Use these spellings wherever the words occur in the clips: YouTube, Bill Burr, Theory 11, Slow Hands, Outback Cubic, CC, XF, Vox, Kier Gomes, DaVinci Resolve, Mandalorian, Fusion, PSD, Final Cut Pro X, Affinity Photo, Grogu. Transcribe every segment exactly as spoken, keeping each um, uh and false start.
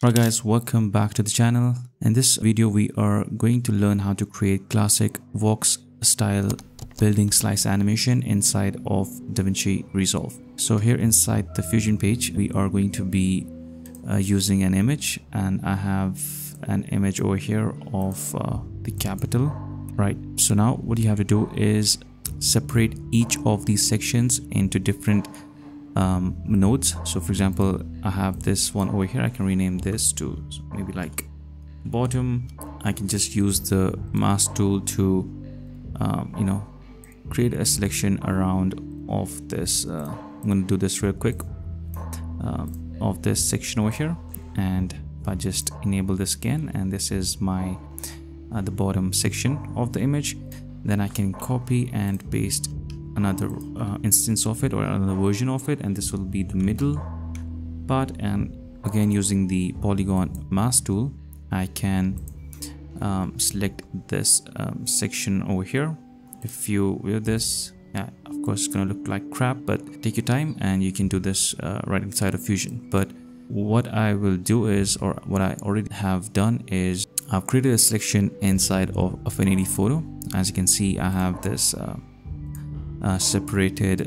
Alright guys, welcome back to the channel. In this video we are going to learn how to create classic Vox style building slice animation inside of DaVinci Resolve. So here inside the Fusion page we are going to be uh, using an image, and I have an image over here of uh, the capital. Right, so now what you have to do is separate each of these sections into different Um, nodes. So for example, I have this one over here. I can rename this to maybe like bottom. I can just use the mask tool to um, you know, create a selection around of this uh, I'm going to do this real quick um, of this section over here, and if I just enable this again, and this is my uh, the bottom section of the image, then I can copy and paste another uh, instance of it or another version of it, and this will be the middle part. And again, using the polygon mask tool, I can um, select this um, section over here. If you view this, yeah, of course it's gonna look like crap, but take your time and you can do this uh, right inside of Fusion. But what I will do is, or what I already have done is, I've created a selection inside of Affinity Photo. As you can see, I have this uh, Uh, separated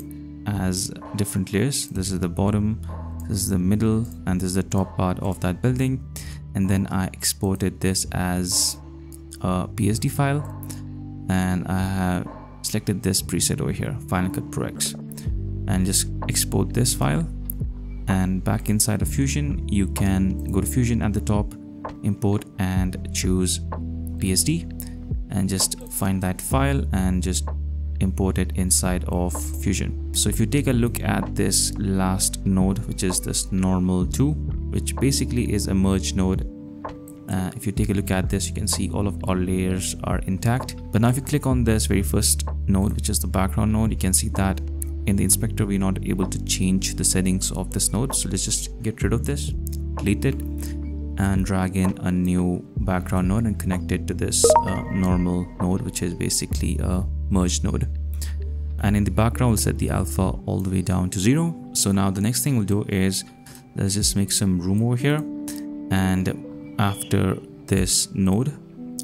as different layers. This is the bottom, this is the middle, and this is the top part of that building. And then I exported this as a P S D file, and I have selected this preset over here, Final Cut Pro X, and just export this file. And back inside of Fusion, you can go to Fusion at the top, import, and choose P S D, and just find that file and just import it inside of Fusion. So if you take a look at this last node, which is this normal two, which basically is a merge node, uh, if you take a look at this, you can see all of our layers are intact. But now if you click on this very first node, which is the background node, you can see that in the inspector we're not able to change the settings of this node. So let's just get rid of this, delete it, and drag in a new background node and connect it to this uh, normal node, which is basically a merge node. And in the background we'll set the alpha all the way down to zero. So now the next thing we'll do is, let's just make some room over here, and after this node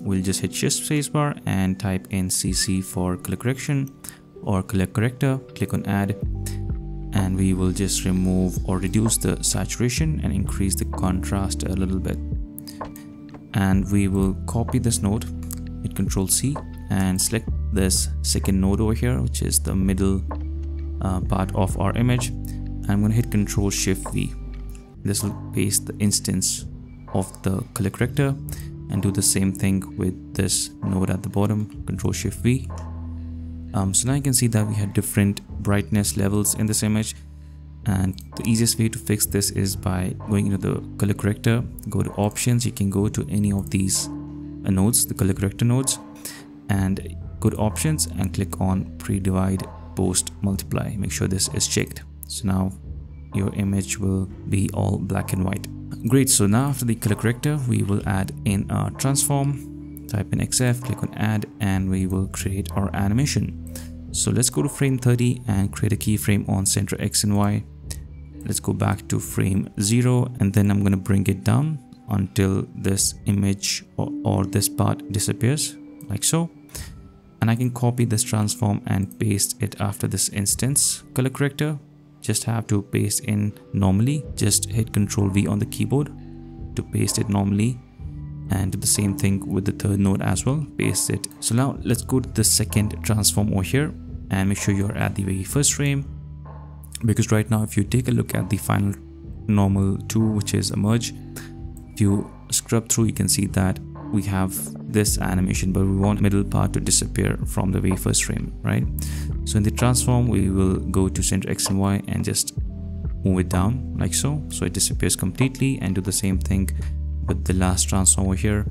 we'll just hit shift spacebar and type in C C for color correction or color corrector, click on add, and we will just remove or reduce the saturation and increase the contrast a little bit. And we will copy this node, hit Control C, and select this second node over here, which is the middle uh, part of our image. I'm going to hit Control Shift V. This will paste the instance of the color corrector, and do the same thing with this node at the bottom, Control Shift V. Um, so now you can see that we had different brightness levels in this image, and the easiest way to fix this is by going into the color corrector, go to options, you can go to any of these uh, nodes, the color corrector nodes, and go to options and click on pre-divide, post, multiply. Make sure this is checked. So now your image will be all black and white. Great, so now after the color corrector we will add in our transform. Type in X F, click on add, and we will create our animation. So let's go to frame thirty and create a keyframe on center X and Y. Let's go back to frame zero, and then I'm going to bring it down until this image or, or this part disappears, like so. And I can copy this transform and paste it after this instance color corrector. Just have to paste in normally, just hit Control V on the keyboard to paste it normally, and do the same thing with the third node as well, paste it. So now let's go to the second transform over here, and make sure you're at the very first frame, because right now if you take a look at the final normal two, which is a merge, if you scrub through you can see that we have this animation, but we want the middle part to disappear from the very first frame, right? So in the transform we will go to center X and Y and just move it down like so, so it disappears completely. And do the same thing with the last transform over here,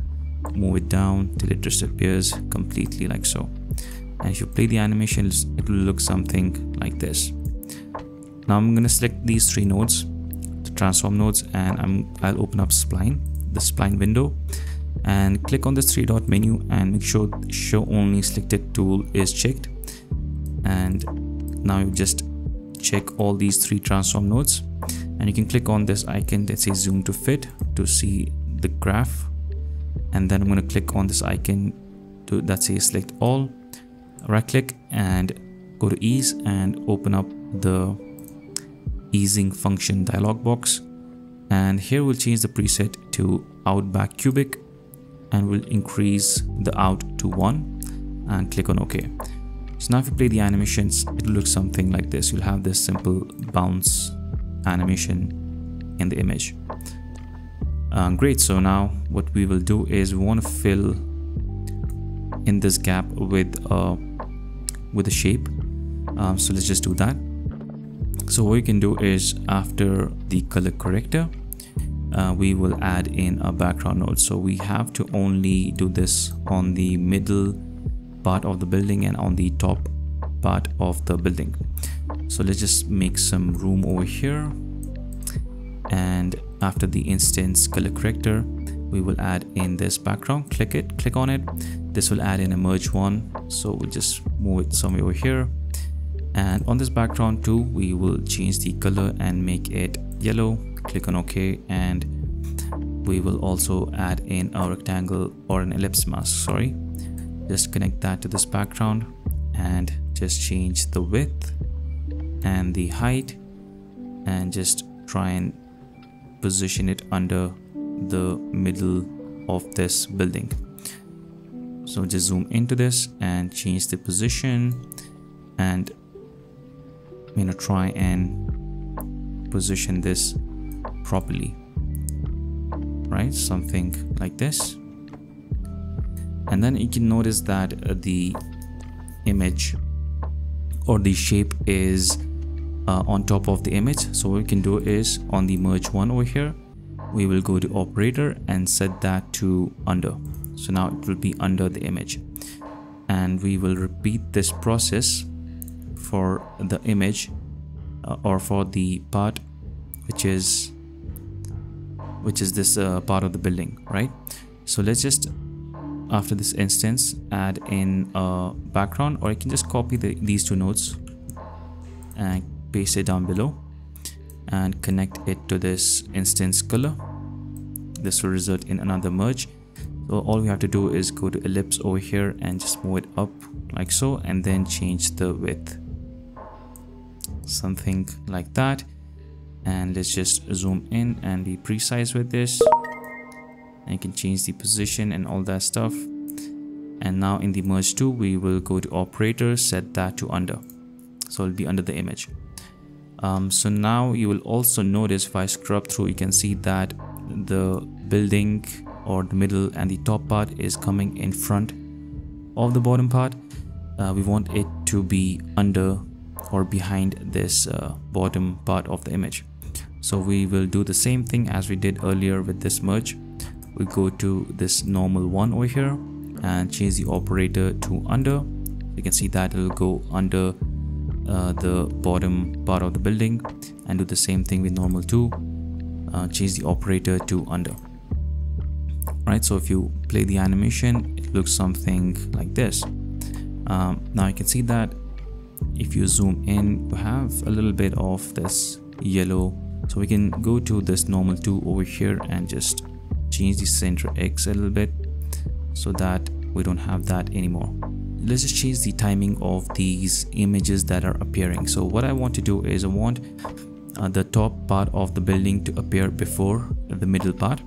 move it down till it disappears completely, like so. And if you play the animations, it will look something like this. Now I'm going to select these three nodes, the transform nodes, and I'm, I'll open up spline, the spline window, and click on this three dot menu and make sure show only selected tool is checked. And now you just check all these three transform nodes, and you can click on this icon that says zoom to fit to see the graph, and then I'm going to click on this icon to, that says select all, right click and go to ease and open up the easing function dialog box, and here we'll change the preset to Outback Cubic and we'll increase the out to one and click on OK. So now if you play the animations, it looks something like this. You'll have this simple bounce animation in the image. Um, great, so now what we will do is we want to fill in this gap with uh, with a shape. Um, so let's just do that. So what you can do is after the color corrector, uh, we will add in a background node. So we have to only do this on the middle part of the building and on the top part of the building. So let's just make some room over here, and after the instance color corrector we will add in this background. Click it, click on it. This will add in a merge one, so we'll just move it somewhere over here, and on this background too we will change the color and make it yellow. Click on OK, and we will also add in a rectangle or an ellipse mask, sorry. Just connect that to this background and just change the width and the height and just try and position it under the middle of this building. So just zoom into this and change the position and you know try and position this properly, right, something like this. And then you can notice that the image or the shape is uh, on top of the image. So what we can do is on the merge one over here, we will go to operator and set that to under. So now it will be under the image, and we will repeat this process for the image uh, or for the part which is which is this uh, part of the building, right? So let's just after this instance add in a background, or I can just copy the, these two nodes and paste it down below and connect it to this instance color. This will result in another merge. So all we have to do is go to ellipse over here and just move it up like so, and then change the width, something like that. And let's just zoom in and be precise with this. And you can change the position and all that stuff. And now in the merge two, we will go to operator, set that to under. So it'll be under the image. Um, so now you will also notice if I scrub through, you can see that the building or the middle and the top part is coming in front of the bottom part. Uh, we want it to be under or behind this uh, bottom part of the image. So we will do the same thing as we did earlier with this merge. We go to this normal one over here and change the operator to under. You can see that it'll go under uh, the bottom part of the building, and do the same thing with normal two. Uh, change the operator to under. Right, so if you play the animation, it looks something like this. Um, now you can see that if you zoom in, you have a little bit of this yellow. So we can go to this normal two over here and just change the center X a little bit so that we don't have that anymore. Let's just change the timing of these images that are appearing. So what I want to do is I want uh, the top part of the building to appear before the middle part.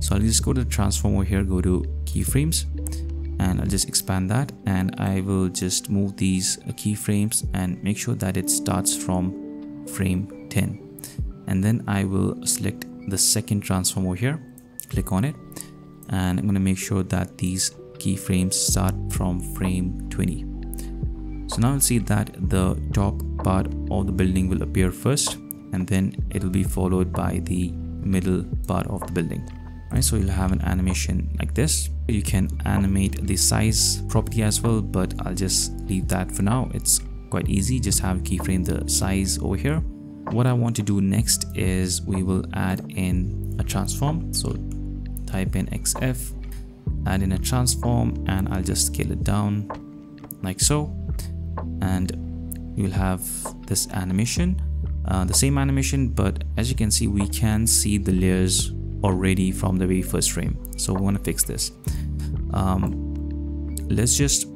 So I'll just go to the transform over here, go to keyframes, and I'll just expand that, and I will just move these keyframes and make sure that it starts from frame ten. And then I will select the second transform over here, click on it, and I'm going to make sure that these keyframes start from frame twenty. So now you'll see that the top part of the building will appear first, and then it'll be followed by the middle part of the building. Right, so you'll have an animation like this. You can animate the size property as well, but I'll just leave that for now. It's quite easy, just have keyframe the size over here. What I want to do next is we will add in a transform. So type in X F, add in a transform, and I'll just scale it down like so, and you'll have this animation. uh, the same animation, but as you can see, we can see the layers already from the very first frame. So we want to fix this. Um, let's just,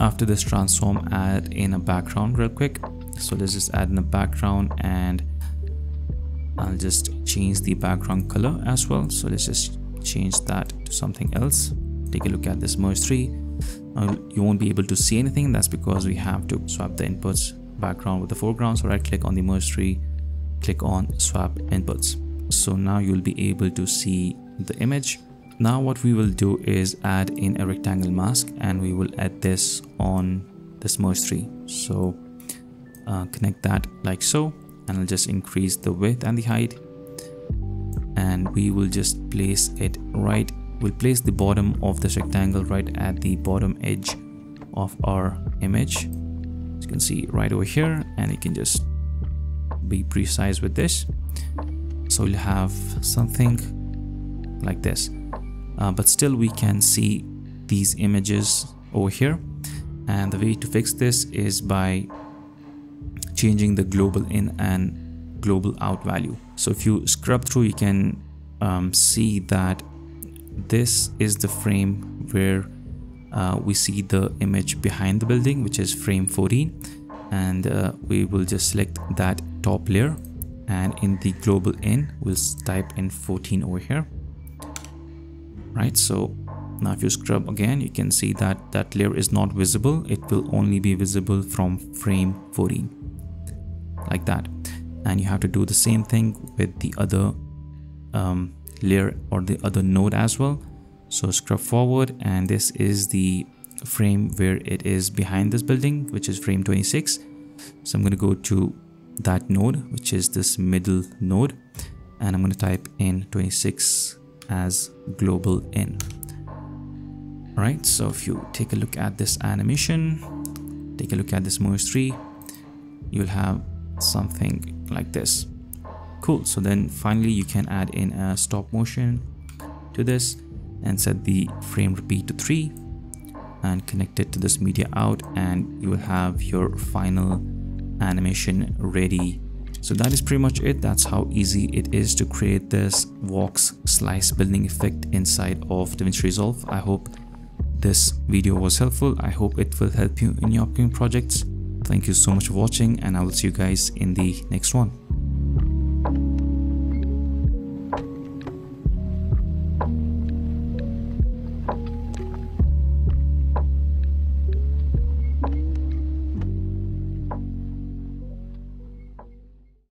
after this transform, add in a background real quick. So let's just add in a background, and I'll just change the background color as well. So let's just change that to something else. Take a look at this merge three. Now you won't be able to see anything. That's because we have to swap the inputs background with the foreground. So right click on the merge three, click on swap inputs. So now you'll be able to see the image. Now what we will do is add in a rectangle mask, and we will add this on this merge three. So uh, connect that like so, and I'll just increase the width and the height, and we will just place it right. We'll place the bottom of this rectangle right at the bottom edge of our image, as you can see right over here, and you can just be precise with this. So we'll have something like this, uh, but still we can see these images over here. And the way to fix this is by changing the global in and global out value. So if you scrub through, you can um, see that this is the frame where uh, we see the image behind the building, which is frame fourteen, and uh, we will just select that top layer, and in the global in we'll type in fourteen over here. Right, so now if you scrub again, you can see that that layer is not visible. It will only be visible from frame fourteen, like that. And you have to do the same thing with the other um, layer or the other node as well. So scrub forward, and this is the frame where it is behind this building, which is frame twenty-six. So I'm going to go to that node, which is this middle node, and I'm going to type in twenty-six as global in. All right, so if you take a look at this animation, take a look at this merge three, you'll have something like this. Cool. So then finally you can add in a stop motion to this and set the frame repeat to three and connect it to this media out, and you will have your final animation ready. So that is pretty much it. That's how easy it is to create this Vox slice building effect inside of DaVinci Resolve. I hope this video was helpful. I hope it will help you in your upcoming projects. Thank you so much for watching, and I will see you guys in the next one.